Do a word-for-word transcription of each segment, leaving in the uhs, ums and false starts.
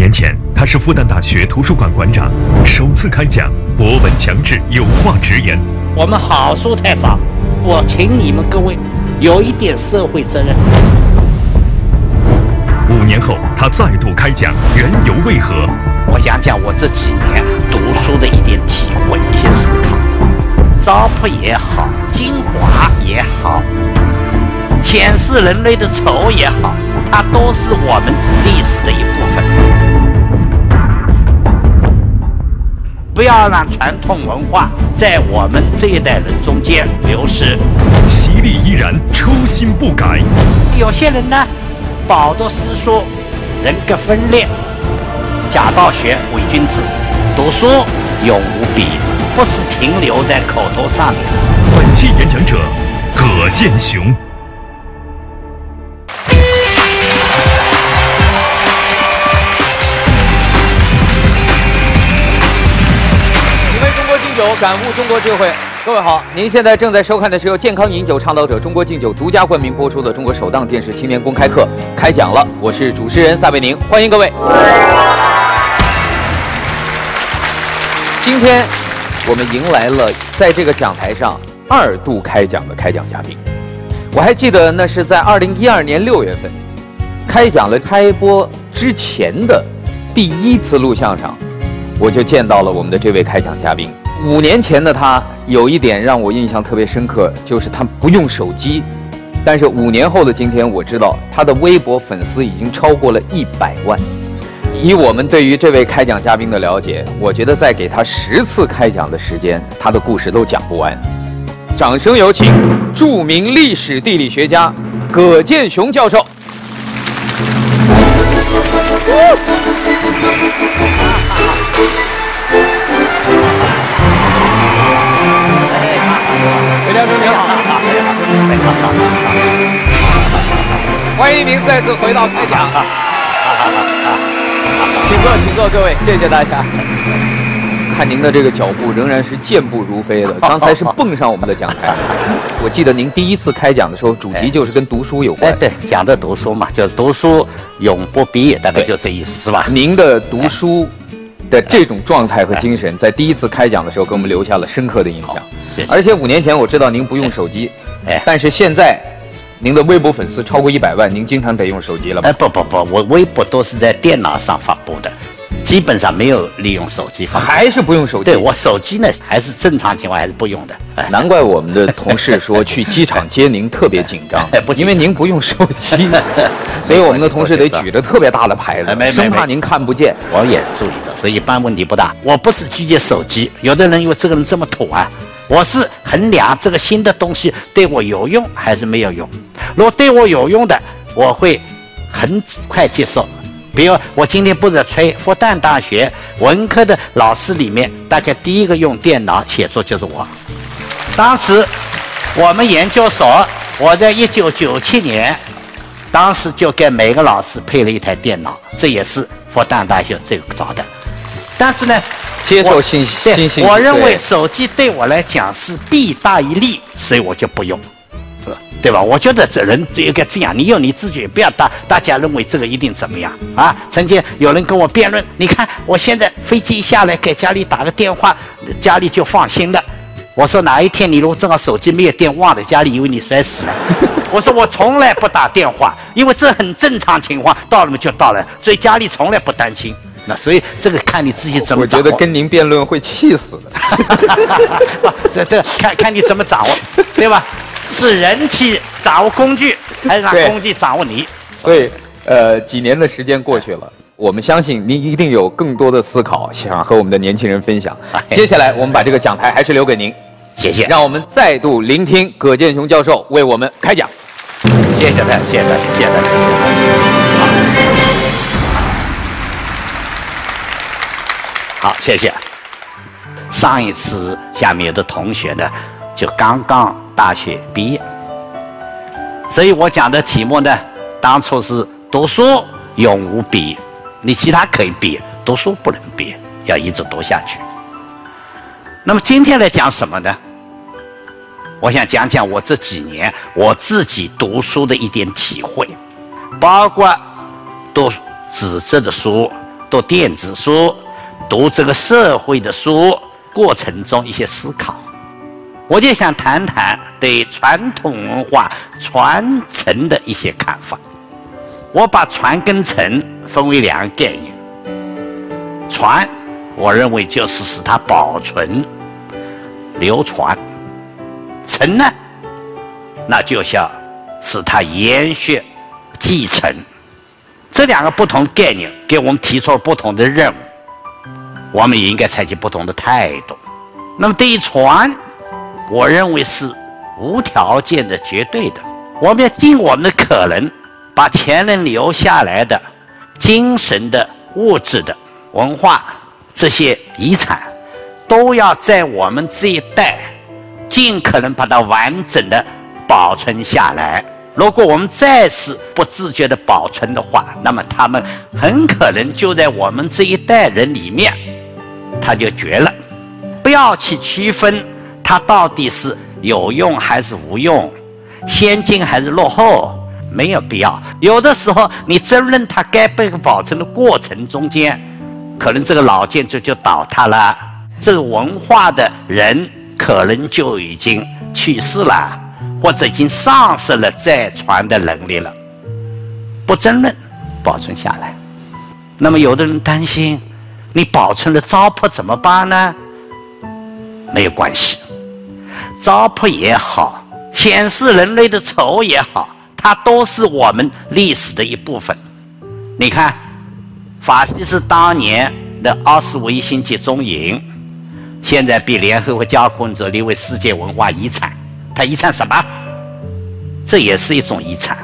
年前，他是复旦大学图书馆馆长，首次开讲，博闻强志，有话直言。我们好书太少，我请你们各位有一点社会责任。五年后，他再度开讲，缘由为何？我想讲我这几年读书的一点体会，一些思考，糟粕也好，精华也好，显示人类的丑也好，它都是我们历史的一部分。不要让传统文化在我们这一代人中间流失。习礼依然，初心不改。有些人呢，饱读诗书，人格分裂，假道学伪君子。读书永无比，不是停留在口头上面。本期演讲者葛剑雄。感悟中国智慧，各位好，您现在正在收看的是由健康饮酒倡导者中国敬酒独家冠名播出的中国首档电视青年公开课开讲了，我是主持人撒贝宁，欢迎各位。今天我们迎来了在这个讲台上二度开讲的开讲嘉宾，我还记得那是在二零一二年六月份开讲了开播之前的第一次录像上，我就见到了我们的这位开讲嘉宾。五年前的他有一点让我印象特别深刻，就是他不用手机。但是五年后的今天，我知道他的微博粉丝已经超过了一百万。以我们对于这位开讲嘉宾的了解，我觉得再给他十次开讲的时间，他的故事都讲不完。掌声有请著名历史地理学家葛剑雄教授。欢迎您再次回到开讲，请坐，请坐，各位，谢谢大家。看您的这个脚步仍然是健步如飞的，刚才是蹦上我们的讲台。我记得您第一次开讲的时候，主题就是跟读书有关。哎，对，讲的读书嘛，就是读书永不比，大概就这意思，是吧？您的读书的这种状态和精神，在第一次开讲的时候给我们留下了深刻的印象。谢谢。而且五年前我知道您不用手机，哎，但是现在您的微博粉丝超过一百万，您经常得用手机了吗？哎，不不不，我微博都是在电脑上发布的，基本上没有利用手机发布。还是不用手机？对，我手机呢还是正常情况还是不用的。哎，难怪我们的同事说去机场接您特别紧张，因为您不用手机。所以我们的同事得举着特别大的牌子，生怕您看不见。我也注意着，所以一般问题不大。我不是拒绝手机，有的人因为这个人这么土啊，我是衡量这个新的东西对我有用还是没有用。如果对我有用的，我会很快接受。比如我今天不是吹复旦大学文科的老师里面，大概第一个用电脑写作就是我。当时我们研究所，我在一九九七年。当时就给每个老师配了一台电脑，这也是复旦大学最早的。但是呢，接受信息，我认为手机对我来讲是弊大于利，所以我就不用，对吧？我觉得这人应该这样，你用你自己，不要大大家认为这个一定怎么样啊？曾经有人跟我辩论，你看我现在飞机一下来，给家里打个电话，家里就放心了。我说哪一天你如果正好手机没有电，忘了家里以为你摔死了。我说我从来不打电话，因为这很正常情况，到了就到了，所以家里从来不担心。那所以这个看你自己怎么掌握。我觉得跟您辩论会气死的。这这看看你怎么掌握，对吧？是人去掌握工具，还是让工具掌握你？所以，呃，几年的时间过去了。我们相信您一定有更多的思考，想和我们的年轻人分享。接下来，我们把这个讲台还是留给您，谢谢。让我们再度聆听葛剑雄教授为我们开讲。谢谢大家，谢谢大家，谢谢大家。好，谢谢。上一次，下面有的同学呢，就刚刚大学毕业，所以我讲的题目呢，当初是读书永无比。你其他可以比，读书不能比，要一直读下去。那么今天来讲什么呢？我想讲讲我这几年我自己读书的一点体会，包括读纸质的书，读电子书、读这个社会的书过程中一些思考。我就想谈谈对传统文化传承的一些看法。我把传跟承分为两个概念。传，我认为就是使它保存、流传；承呢，那就是要使它延续、继承。这两个不同概念给我们提出了不同的任务，我们也应该采取不同的态度。那么对于传，我认为是无条件的、绝对的，我们要尽我们的可能，把前人留下来的精神的、物质的、文化这些遗产，都要在我们这一代尽可能把它完整的保存下来。如果我们再次不自觉的保存的话，那么他们很可能就在我们这一代人里面，他就绝了。不要去区分它到底是有用还是无用，先进还是落后，没有必要。有的时候，你争论它该被保存的过程中间，可能这个老建筑就倒塌了，这个文化的人可能就已经去世了，或者已经丧失了再传的能力了。不争论，保存下来。那么，有的人担心，你保存了糟粕怎么办呢？没有关系。糟粕也好，显示人类的丑也好，它都是我们历史的一部分。你看，法西斯当年的奥斯维辛集中营，现在被联合国教科文组列为世界文化遗产。它遗产什么？这也是一种遗产。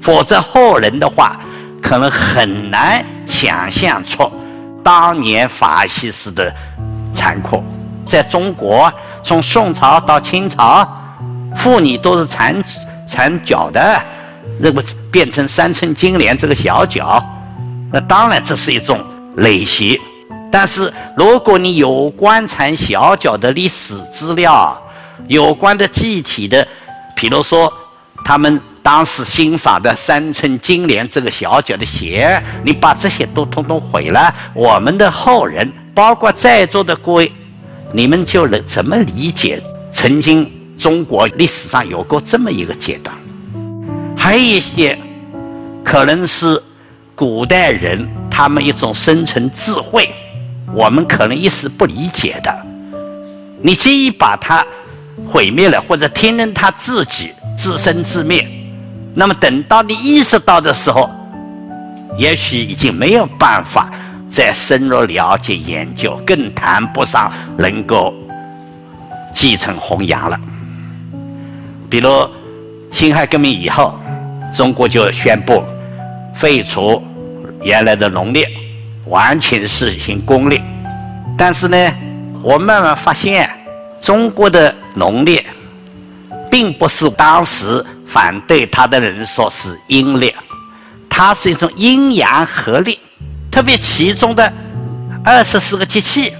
否则后人的话，可能很难想象出当年法西斯的残酷。在中国，从宋朝到清朝，妇女都是缠缠脚的，那么变成三寸金莲这个小脚，那当然这是一种累袭。但是如果你有关缠小脚的历史资料，有关的具体的，比如说他们当时欣赏的三寸金莲这个小脚的鞋，你把这些都统统毁了，我们的后人，包括在座的各位，你们就能怎么理解曾经中国历史上有过这么一个阶段？还有一些可能是古代人他们一种生存智慧，我们可能一时不理解的，你既然把它毁灭了，或者听任它自己自生自灭，那么等到你意识到的时候，也许已经没有办法再深入了解研究，更谈不上能够继承弘扬了。比如辛亥革命以后，中国就宣布废除原来的农业，完全实行工业。但是呢，我慢慢发现，中国的农业并不是当时反对它的人说是阴历，它是一种阴阳合历。特别其中的二十四个节气，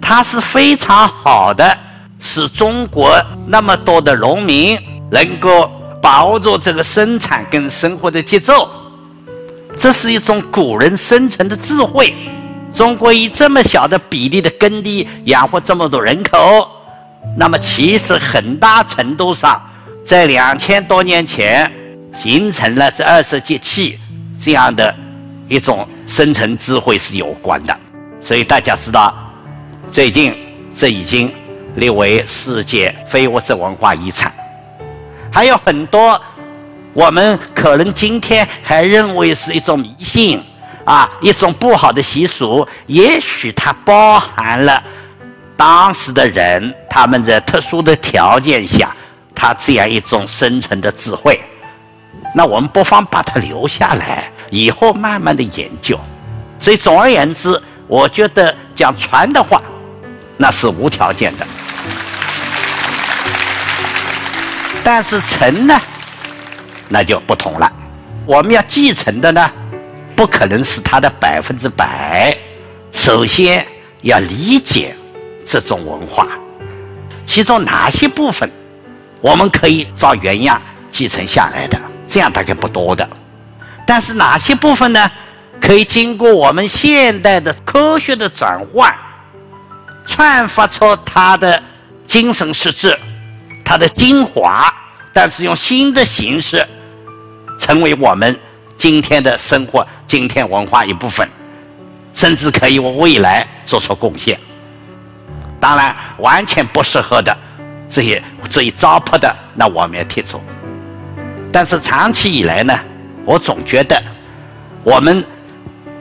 它是非常好的，使中国那么多的农民能够把握住这个生产跟生活的节奏，这是一种古人生存的智慧。中国以这么小的比例的耕地养活这么多人口，那么其实很大程度上在两千多年前形成了这二十节气这样的一种生存智慧是有关的。所以大家知道，最近这已经列为世界非物质文化遗产。还有很多我们可能今天还认为是一种迷信啊，一种不好的习俗，也许它包含了当时的人他们在特殊的条件下他这样一种生存的智慧，那我们不妨把它留下来，以后慢慢的研究。所以总而言之，我觉得讲传的话，那是无条件的。但是承呢，那就不同了。我们要继承的呢，不可能是它的百分之百。首先要理解这种文化，其中哪些部分我们可以照原样继承下来的，这样大概不多的。但是哪些部分呢，可以经过我们现代的科学的转换，焕发出它的精神实质，它的精华，但是用新的形式，成为我们今天的生活、今天文化一部分，甚至可以为未来做出贡献。当然，完全不适合的这些最糟粕的，那我们要剔除。但是长期以来呢，我总觉得我们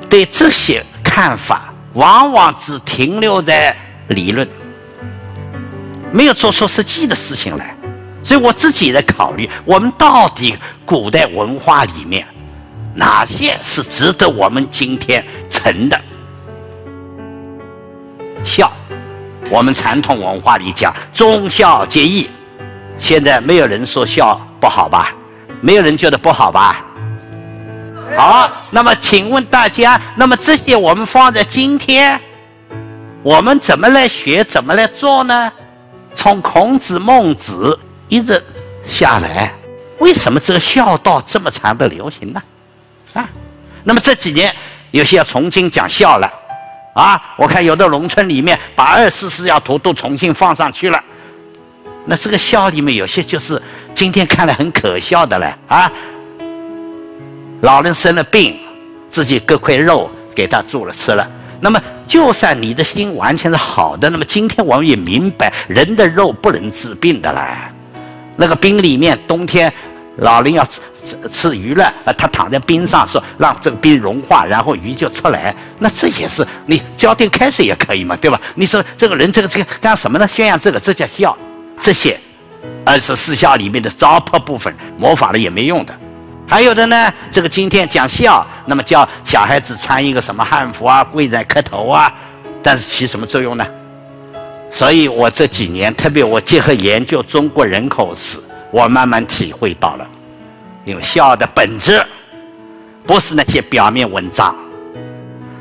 对这些看法往往只停留在理论，没有做出实际的事情来。所以我自己在考虑，我们到底古代文化里面哪些是值得我们今天承的？孝，我们传统文化里讲忠孝节义，现在没有人说孝不好吧？没有人觉得不好吧？好，那么请问大家，那么这些我们放在今天，我们怎么来学，怎么来做呢？从孔子、孟子一直下来，为什么这个孝道这么长的流行呢？啊，那么这几年有些要重新讲孝了，啊，我看有的农村里面把二十四孝图都重新放上去了，那这个孝里面有些就是今天看来很可笑的了啊，老人生了病，自己割块肉给他做了吃了，那么就算你的心完全是好的，那么今天我们也明白人的肉不能治病的啦。那个冰里面，冬天老人要吃吃吃鱼了，啊，他躺在冰上说让这个冰融化，然后鱼就出来。那这也是你浇点开水也可以嘛，对吧？你说这个人这个这个干什么呢？宣扬这个，这叫孝。这些二十四孝里面的糟粕部分，模仿了也没用的。还有的呢，这个今天讲孝，那么叫小孩子穿一个什么汉服啊，跪在磕头啊，但是起什么作用呢？所以我这几年，特别我结合研究中国人口史，我慢慢体会到了，因为孝的本质不是那些表面文章，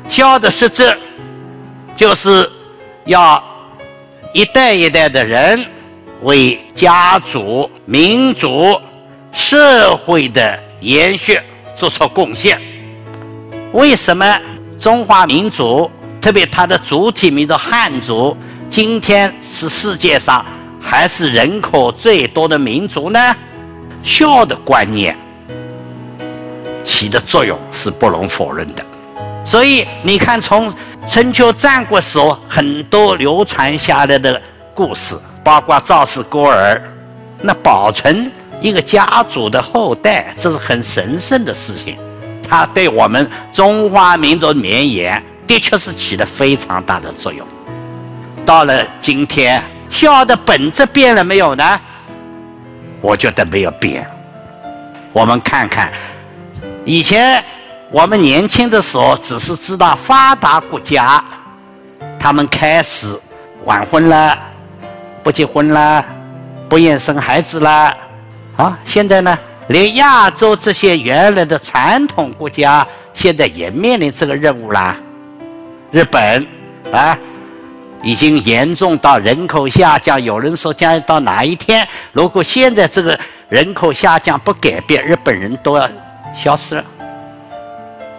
孝的实质就是要一代一代的人为家族、民族、社会的延续做出贡献。为什么中华民族，特别它的主体民族汉族，今天是世界上还是人口最多的民族呢？孝的观念起的作用是不容否认的。所以你看，从春秋战国时候很多流传下来的故事，包括赵氏孤儿，那保存一个家族的后代，这是很神圣的事情，它对我们中华民族绵延的确是起了非常大的作用。到了今天，孝的本质变了没有呢？我觉得没有变。我们看看，以前我们年轻的时候只是知道发达国家他们开始晚婚了，不结婚了，不愿生孩子了啊，现在呢，连亚洲这些原来的传统国家，现在也面临这个任务啦。日本啊，已经严重到人口下降，有人说将到哪一天，如果现在这个人口下降不改变，日本人都要消失了。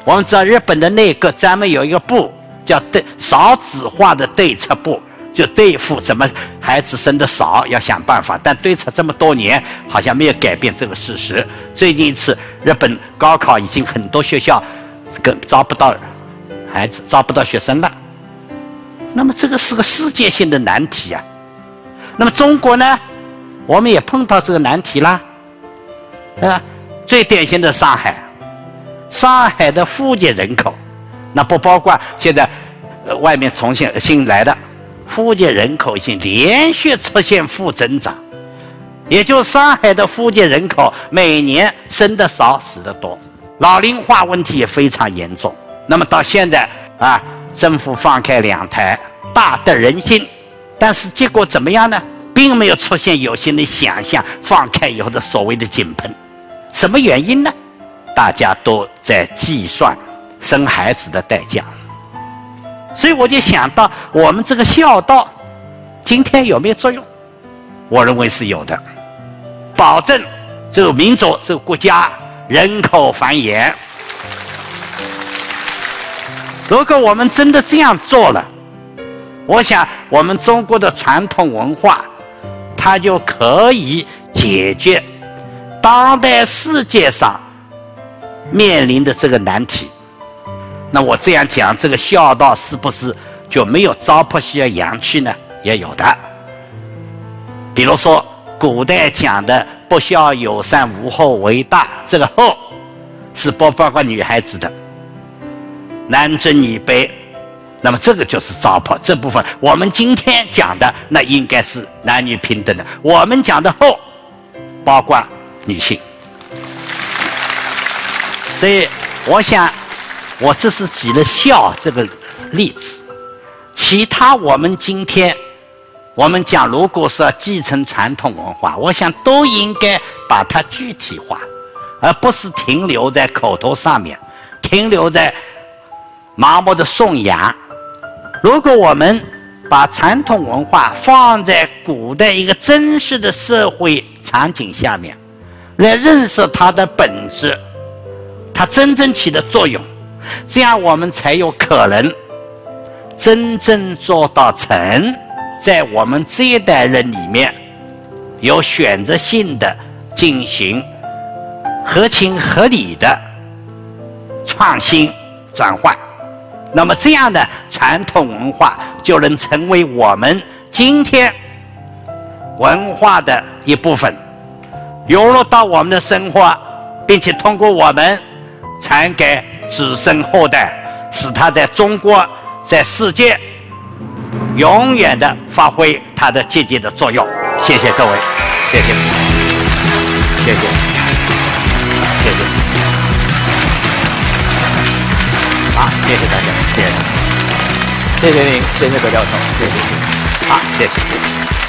我们知道日本的内阁专门有一个部叫对少子化的对策部，就对付怎么孩子生的少，要想办法。但对策这么多年，好像没有改变这个事实。最近一次日本高考已经很多学校跟招不到孩子，招不到学生了。那么这个是个世界性的难题啊。那么中国呢，我们也碰到这个难题啦。啊，最典型的上海，上海的户籍人口，那不包括现在、呃、外面重新新来的。户籍人口已经连续出现负增长，也就是上海的户籍人口每年生的少，死的多，老龄化问题也非常严重。那么到现在啊，政府放开两胎，大得人心，但是结果怎么样呢？并没有出现有些人想象放开以后的所谓的井喷。什么原因呢？大家都在计算生孩子的代价。所以我就想到，我们这个孝道今天有没有作用？我认为是有的，保证这个民族、这个国家人口繁衍。如果我们真的这样做了，我想我们中国的传统文化，它就可以解决当代世界上面临的这个难题。那我这样讲，这个孝道是不是就没有糟粕需要扬去呢？也有的。比如说古代讲的“不孝有三，无后为大”，这个“后”是不包括女孩子的，男尊女卑。那么这个就是糟粕，这部分我们今天讲的那应该是男女平等的。我们讲的后，包括女性。所以我想，我这是举了孝这个例子，其他我们今天我们讲，如果是要继承传统文化，我想都应该把它具体化，而不是停留在口头上面，停留在盲目的颂扬。如果我们把传统文化放在古代一个真实的社会场景下面，来认识它的本质，它真正起的作用，这样我们才有可能真正做到成在我们这一代人里面有选择性的进行合情合理的创新转换。那么这样的传统文化就能成为我们今天文化的一部分，融入到我们的生活，并且通过我们传给子孙后代，使它在中国在世界永远的发挥它的积极的作用。谢谢各位，谢谢，谢谢，谢谢。好，谢谢大家，谢谢，谢谢您，谢谢葛教授，谢谢，好，谢谢。